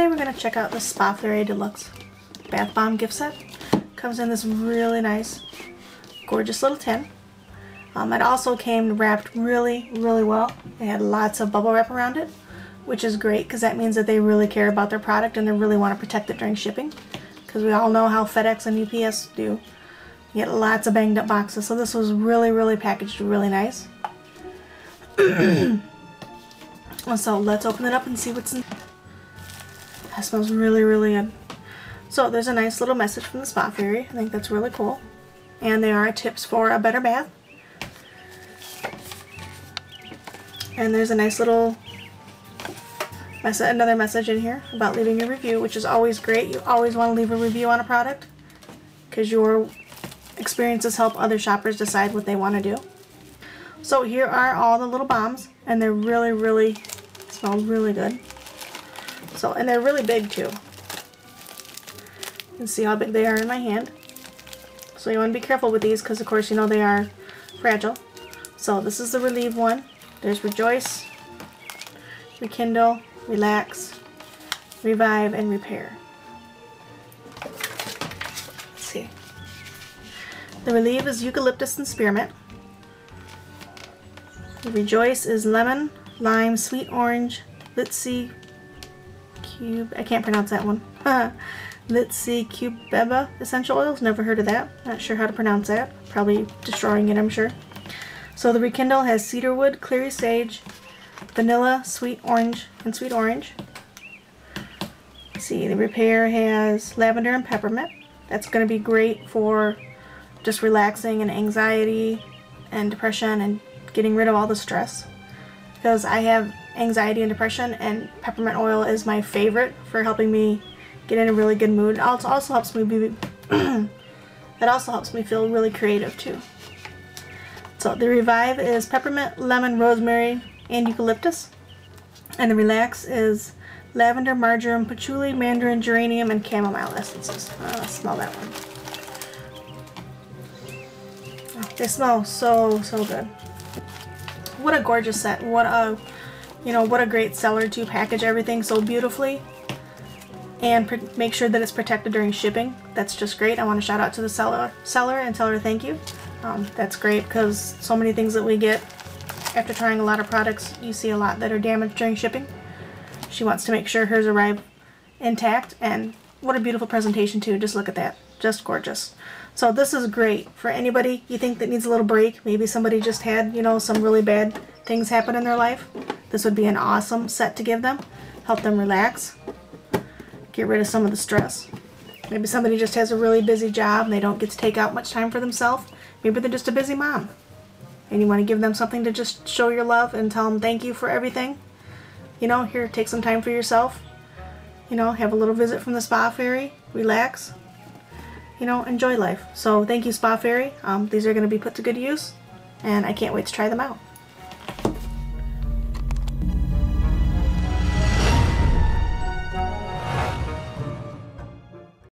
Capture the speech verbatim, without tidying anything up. today we're going to check out the Spa Fairy Deluxe Bath Bomb gift set. Comes in this really nice, gorgeous little tin. Um, it also came wrapped really, really well. They had lots of bubble wrap around it, which is great because that means that they really care about their product and they really want to protect it during shipping. Because we all know how FedEx and U P S do. You get lots of banged up boxes, so this was really, really packaged really nice. So let's open it up and see what's in. That smells really, really good. So there's a nice little message from the Spa Fairy. I think that's really cool. And there are tips for a better bath. And there's a nice little mess another message in here about leaving a review, which is always great. You always want to leave a review on a product because your experiences help other shoppers decide what they want to do. So here are all the little bombs, and they're really, really smell really good. So, and they're really big too. You can see how big they are in my hand. So you want to be careful with these because, of course, you know they are fragile. So this is the Relieve one. There's Rejoice, Rekindle, Relax, Revive, and Repair. Let's see. The Relieve is eucalyptus and spearmint. The Rejoice is lemon, lime, sweet orange, litsi, cube. I can't pronounce that one. Litsi, Cubeba essential oils. Never heard of that. Not sure how to pronounce that. Probably destroying it, I'm sure. So the Rekindle has cedarwood, clary sage, vanilla, sweet orange, and sweet orange. Let's see, the Repair has lavender and peppermint. That's going to be great for just relaxing and anxiety and depression and getting rid of all the stress, because I have anxiety and depression, and peppermint oil is my favorite for helping me get in a really good mood. It also helps me be it also helps me feel really creative too. So the Revive is peppermint, lemon, rosemary, and eucalyptus, and the Relax is lavender, marjoram, patchouli, mandarin, geranium, and chamomile essences. Oh, smell that one. Oh, they smell so so good. What a gorgeous set. What a, you know, what a great seller to package everything so beautifully and make sure that it's protected during shipping. That's just great. I want to shout out to the seller seller and tell her thank you. Um, that's great because so many things that we get after trying a lot of products, you see a lot that are damaged during shipping. She wants to make sure hers arrive intact, and what a beautiful presentation too. Just look at that. Just gorgeous. So this is great for anybody you think that needs a little break. Maybe somebody just had, you know, some really bad things happen in their life. This would be an awesome set to give them. Help them relax. Get rid of some of the stress. Maybe somebody just has a really busy job and they don't get to take out much time for themselves. Maybe they're just a busy mom. And you want to give them something to just show your love and tell them thank you for everything. You know, here, take some time for yourself. You know, have a little visit from the Spa Fairy. Relax. You know, enjoy life. So thank you, Spa Fairy. Um, these are going to be put to good use, and I can't wait to try them out.